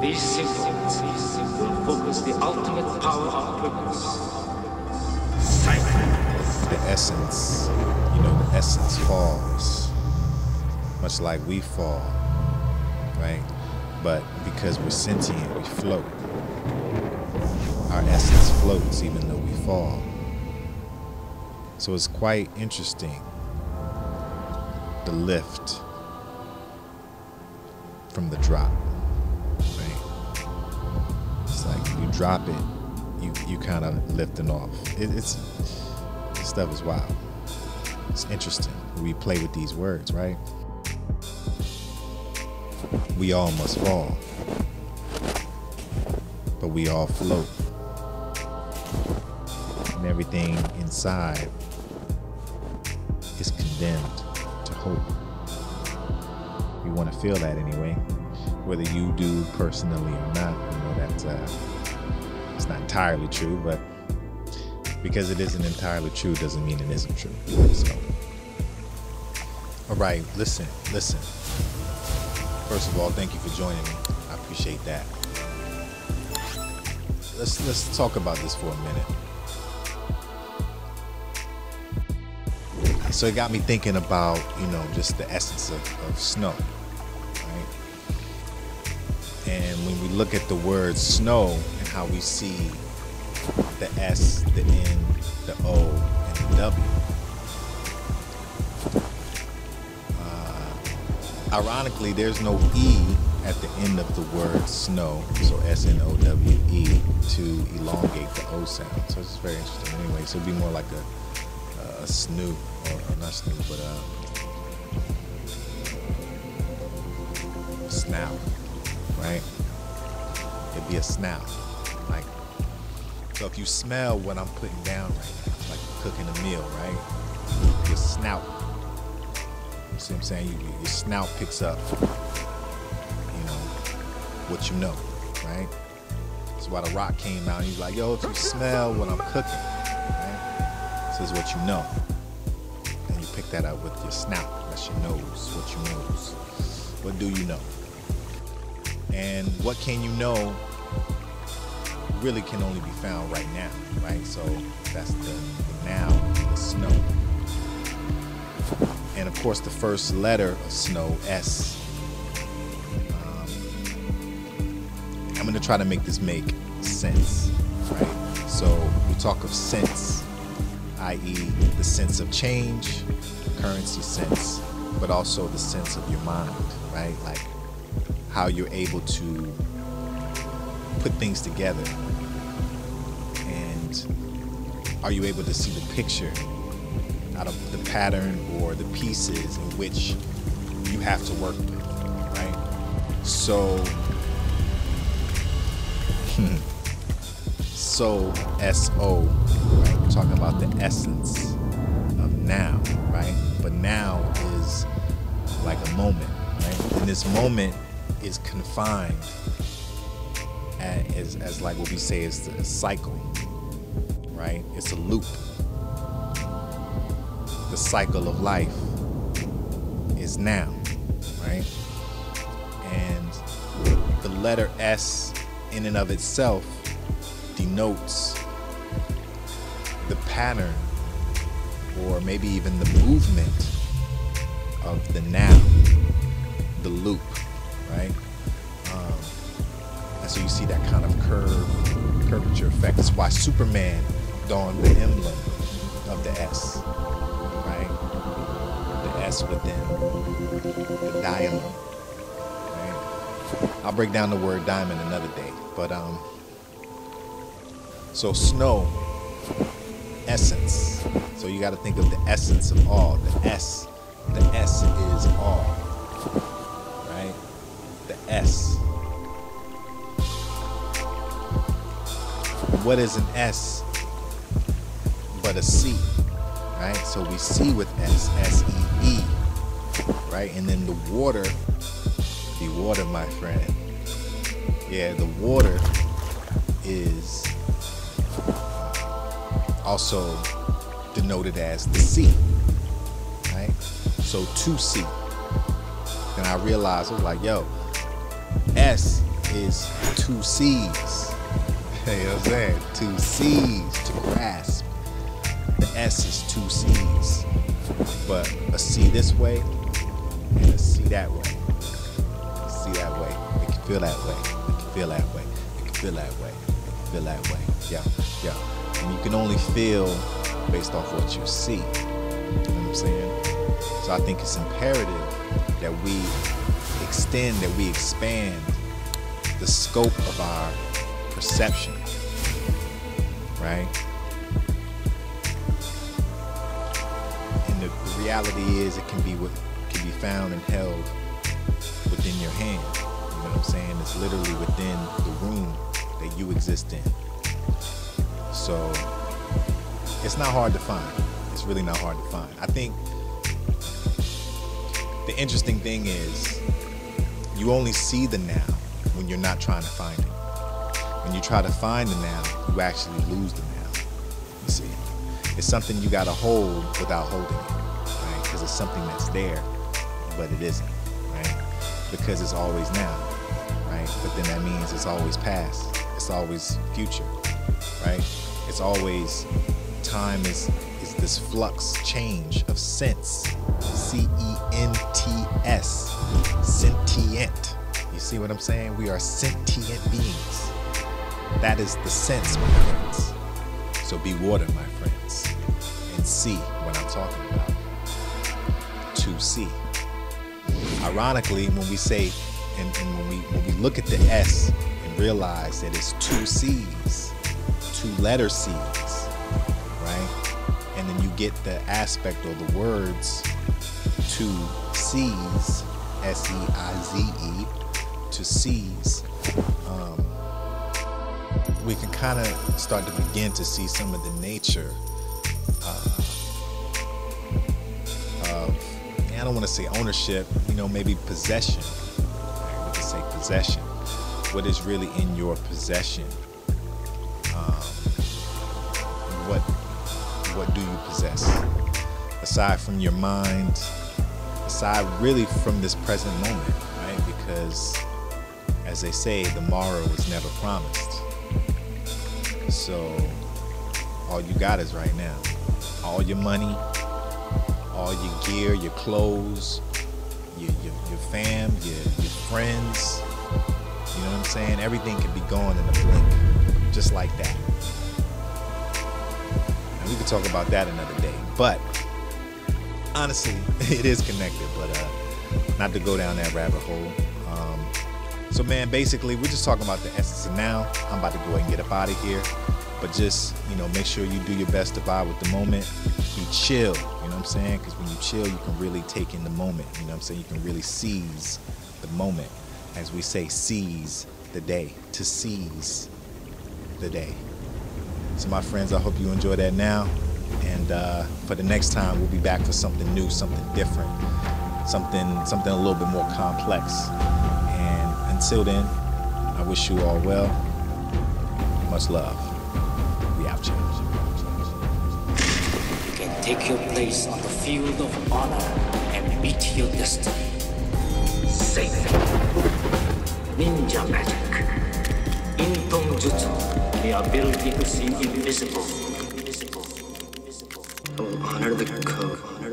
These symbols will focus the ultimate power of purpose. Cycle. The essence, the essence falls, much like we fall, right? But because we're sentient, we float. Our essence floats even though we fall. So it's quite interesting, the lift from the drop, right? It's like you drop it, you kind of lifting off. This stuff is wild. It's interesting. We play with these words, right? We all must fall, but we all float. And everything inside is condemned to hope. You want to feel that anyway, whether you do personally or not. It's not entirely true, but because it isn't entirely true doesn't mean it isn't true. So, all right, listen. First of all, thank you for joining me. I appreciate that. Let's talk about this for a minute. So it got me thinking about, just the essence of snow, right? And when we look at the word snow and how we see the S, the N, the O, and the W. Ironically, there's no E at the end of the word snow, so S-N-O-W-E, to elongate the O sound. So it's very interesting. Anyway, so it'd be more like a snoop, or not snoop, but a snout, right? It'd be a snout. So if you smell what I'm putting down right now, it's like cooking a meal, right? Your snout. You see what I'm saying? Your snout picks up, what you know, right? That's why The Rock came out and he's like, yo, if you smell what I'm cooking, right? This is what you know. And you pick that up with your snout. That's your nose, what you know. What do you know? And what can you know really can only be found right now, right? So that's the now, the snow. And of course the first letter of snow, S. I'm gonna try to make this make sense, right? So we talk of sense, i.e. the sense of change, the currency sense, but also the sense of your mind, right? Like how you're able to put things together, and are you able to see the picture out of the pattern or the pieces in which you have to work with, right? So S-O, right? We're talking about the essence of now, right? But now is like a moment, right? And this moment is confined as like what we say is a cycle, right? It's a loop. The cycle of life is now, right? And the letter S in and of itself denotes the pattern, or maybe even the movement of the now, the loop, right? So you see that kind of curvature effect. That's why Superman donned the emblem of the S, right? The S within the diamond, right? I'll break down the word diamond another day, but so snow, essence. So you got to think of the essence of all. The S is all, right? The S. What is an S but a C, right? So we see with S, S-E-E, right? And then the water, my friend. Yeah, the water is also denoted as the C, right? So 2C. And I realized, I was like, yo, S is two C's. You know what I'm saying? Two C's to grasp. The S is two C's. But a C this way and a C that way. C that way. It can feel that way. It can feel that way. It can feel that way. It can feel that way. Yeah, yeah. And you can only feel based off what you see. You know what I'm saying? So I think it's imperative that we extend, that we expand the scope of our perception, right? And the reality is it can be what can be found and held within your hand. You know what I'm saying? It's literally within the room that you exist in. So it's not hard to find. It's really not hard to find. I think the interesting thing is you only see the now when you're not trying to find it. When you try to find the now, you actually lose the now. You see, it's something you gotta hold without holding it, right? Because it's something that's there, but it isn't, right? Because it's always now, right? But then that means it's always past, it's always future, right? It's always time is this flux change of sense. C-E-N-T-S, sentient. You see what I'm saying? We are sentient beings. That is the sense, my friends. So be water, my friends, and see what I'm talking about. To see. Ironically, when we say, and when we look at the S and realize that it's two C's, two letter C's, right? And then you get the aspect or the words two C's, S-E-I-Z-E, to C's, we can kind of start to begin to see some of the nature of, I don't want to say ownership, you know, maybe possession. Right? We can say possession. What is really in your possession? What do you possess? Aside from your mind, aside really from this present moment, right? Because as they say, the morrow is never promised. So all you got is right now. All your money, all your gear, your clothes, your fam, your friends, you know what I'm saying? Everything can be gone in a blink, just like that. And we could talk about that another day, but honestly, it is connected, but not to go down that rabbit hole. So man, basically, we're just talking about the essence of now. I'm about to go ahead and get up out of here. But just, you know, make sure you do your best to vibe with the moment. Be chill, you know what I'm saying? Because when you chill, you can really take in the moment. You know what I'm saying? You can really seize the moment. As we say, seize the day. To seize the day. So my friends, I hope you enjoy that now. And for the next time, we'll be back for something new, something different. Something a little bit more complex. Until then, I wish you all well. Much love. We out, change. You can take your place on the field of honor and meet your destiny. Satan. Ninja magic. In Tong Jutsu, the ability to see invisible. To honor the code.